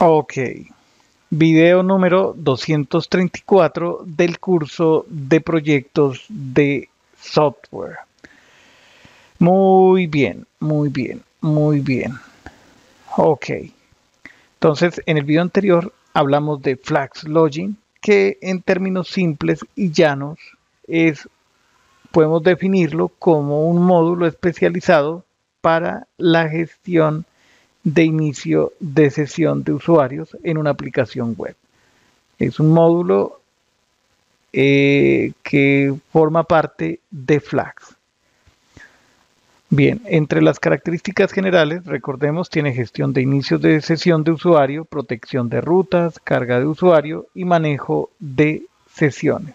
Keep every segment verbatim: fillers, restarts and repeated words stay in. Ok, video número doscientos treinta y cuatro del curso de proyectos de software. Muy bien, muy bien, muy bien. Ok, entonces en el video anterior hablamos de Flask-Login, que en términos simples y llanos es, podemos definirlo como un módulo especializado para la gestión de inicio de sesión de usuarios en una aplicación web. Es un módulo eh, que forma parte de Flask. Bien, entre las características generales, recordemos, tiene gestión de inicio de sesión de usuario, protección de rutas, carga de usuario y manejo de sesiones.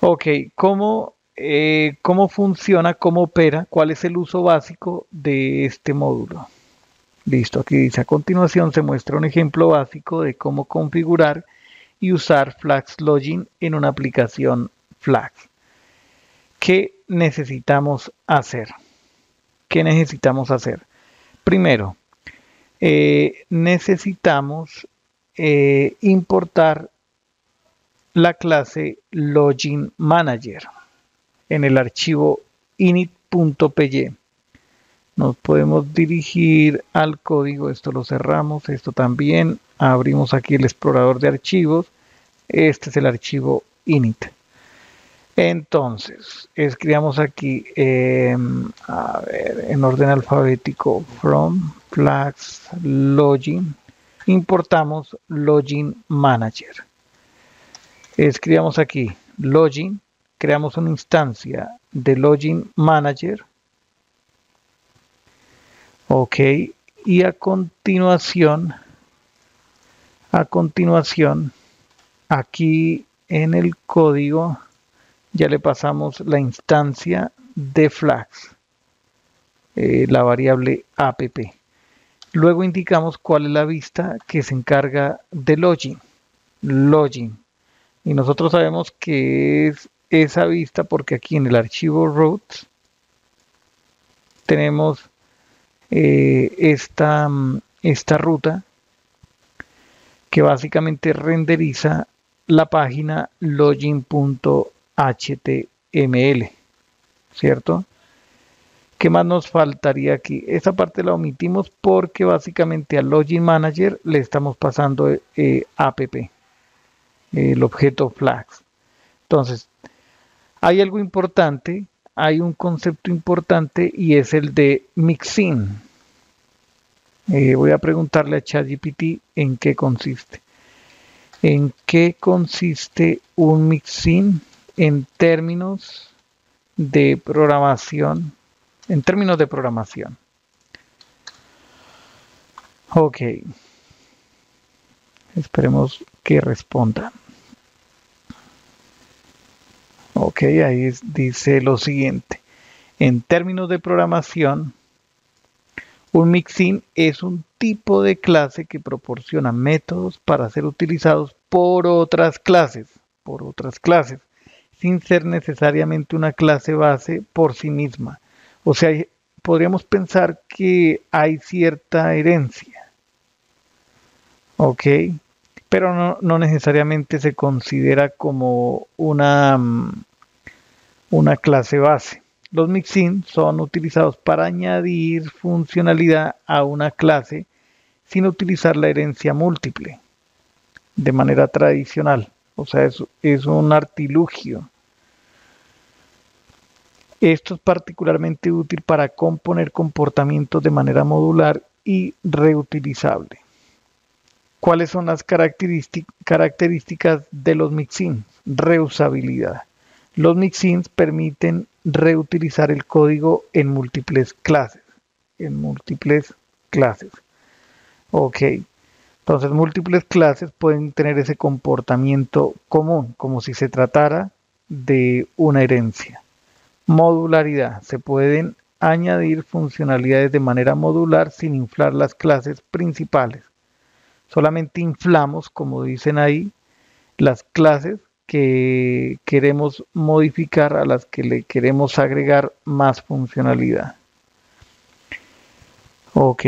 Ok, ¿cómo Eh, cómo funciona, cómo opera, cuál es el uso básico de este módulo? Listo, aquí dice: a continuación se muestra un ejemplo básico de cómo configurar y usar Flask-Login en una aplicación Flask. ¿Qué necesitamos hacer? ¿Qué necesitamos hacer? Primero, eh, necesitamos eh, importar la clase LoginManager en el archivo init.py. Nos podemos dirigir al código. Esto lo cerramos, esto también. Abrimos aquí el explorador de archivos. Este es el archivo init. Entonces, escribamos aquí, eh, a ver, en orden alfabético, from Flask-Login. Importamos LoginManager. Escribamos aquí login. Creamos una instancia de LoginManager. Ok. Y a continuación, a continuación, aquí en el código ya le pasamos la instancia de Flask, eh, la variable app. Luego indicamos cuál es la vista que se encarga de login. Login. Y nosotros sabemos que es esa vista porque aquí en el archivo routes tenemos eh, esta, esta ruta que básicamente renderiza la página login punto html, ¿cierto? ¿Qué más nos faltaría aquí? Esta parte la omitimos porque básicamente al LoginManager le estamos pasando eh, app, el objeto Flask. Entonces, hay algo importante, hay un concepto importante y es el de mixin. Eh, voy a preguntarle a ChatGPT en qué consiste. ¿En qué consiste un mixin en términos de programación? En términos de programación. Ok. Esperemos que responda. Ok, ahí es, dice lo siguiente. En términos de programación, un mixin es un tipo de clase que proporciona métodos para ser utilizados por otras clases, por otras clases, sin ser necesariamente una clase base por sí misma. O sea, podríamos pensar que hay cierta herencia. Ok. Pero no, no necesariamente se considera como una, una clase base. Los mixins son utilizados para añadir funcionalidad a una clase sin utilizar la herencia múltiple de manera tradicional. O sea, es, es un artilugio. Esto es particularmente útil para componer comportamientos de manera modular y reutilizable. ¿Cuáles son las características de los mixins? Reusabilidad. Los mixins permiten reutilizar el código en múltiples clases. En múltiples clases. Ok. Entonces, múltiples clases pueden tener ese comportamiento común, como si se tratara de una herencia. Modularidad. Se pueden añadir funcionalidades de manera modular sin inflar las clases principales. Solamente inflamos, como dicen ahí, las clases que queremos modificar, a las que le queremos agregar más funcionalidad. Ok,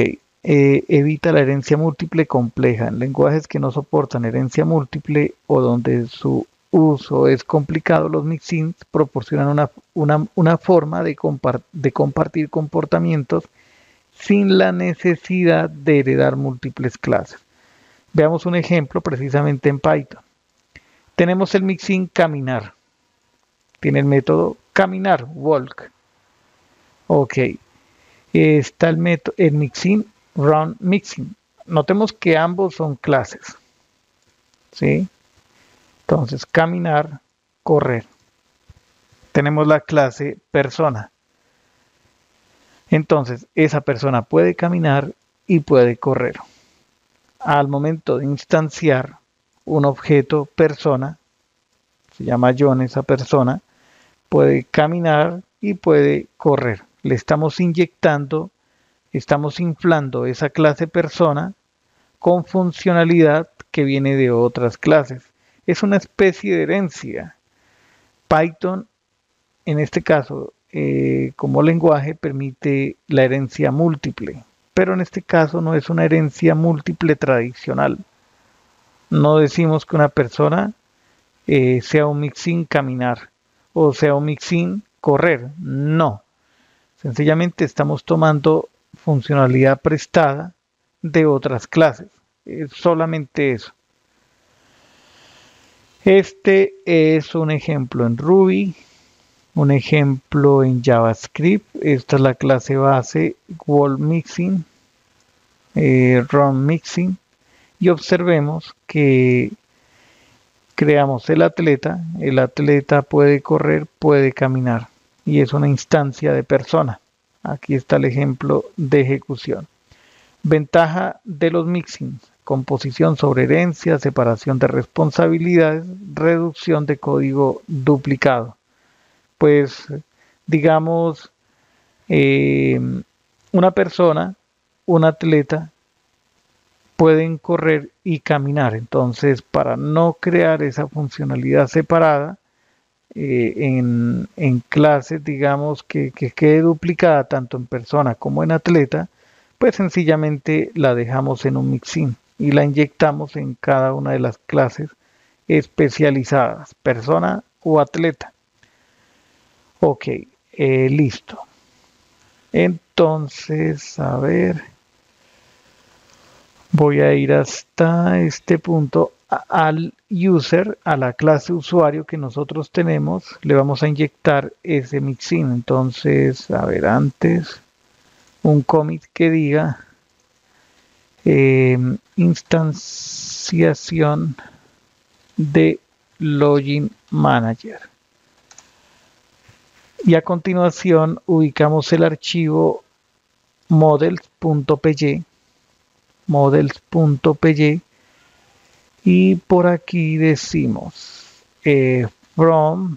Eh, evita la herencia múltiple compleja. En lenguajes que no soportan herencia múltiple o donde su uso es complicado, los mixins proporcionan una, una, una forma de, compart de compartir comportamientos sin la necesidad de heredar múltiples clases. Veamos un ejemplo precisamente en Python. Tenemos el mixin caminar. Tiene el método caminar, walk. Ok. Está el, método, el mixin RunMixin. Notemos que ambos son clases. ¿Sí? Entonces, caminar, correr. Tenemos la clase persona. Entonces, esa persona puede caminar y puede correr. Al momento de instanciar un objeto persona, se llama John esa persona, puede caminar y puede correr. Le estamos inyectando, estamos inflando esa clase persona con funcionalidad que viene de otras clases. Es una especie de herencia. Python, en este caso, eh, como lenguaje, permite la herencia múltiple. Pero en este caso no es una herencia múltiple tradicional. No decimos que una persona eh, sea un mixin caminar o sea un mixin correr. No. Sencillamente estamos tomando funcionalidad prestada de otras clases. Es solamente eso. Este es un ejemplo en Ruby. Un ejemplo en JavaScript, esta es la clase base WalkMixin, eh, RunMixin, y observemos que creamos el atleta, el atleta puede correr, puede caminar, y es una instancia de persona. Aquí está el ejemplo de ejecución. Ventaja de los mixins: composición sobre herencia, separación de responsabilidades, reducción de código duplicado. Pues digamos, eh, una persona, un atleta, pueden correr y caminar. Entonces, para no crear esa funcionalidad separada eh, en, en clases, digamos, que, que quede duplicada tanto en persona como en atleta, pues sencillamente la dejamos en un mixin y la inyectamos en cada una de las clases especializadas, persona o atleta. Ok, eh, listo. Entonces, a ver, voy a ir hasta este punto. Al user, a la clase usuario que nosotros tenemos, le vamos a inyectar ese mixin. Entonces, a ver, antes, un commit que diga eh, instanciación de LoginManager. Y a continuación ubicamos el archivo models.py, models.py, y por aquí decimos eh, from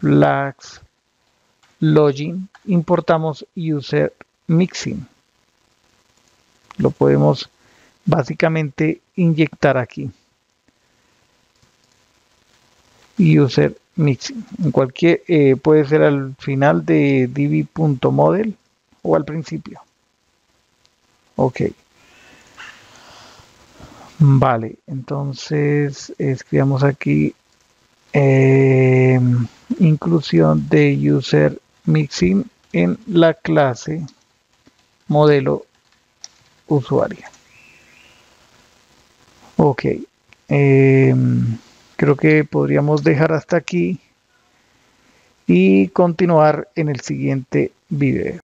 Flask-Login, importamos UserMixin. Lo podemos básicamente inyectar aquí. User Mixin. En cualquier, eh, puede ser al final de div.model o al principio. Ok. Vale, entonces escribamos aquí eh, inclusión de user mixin en la clase modelo usuario. Ok. Eh, Creo que podríamos dejar hasta aquí y continuar en el siguiente video.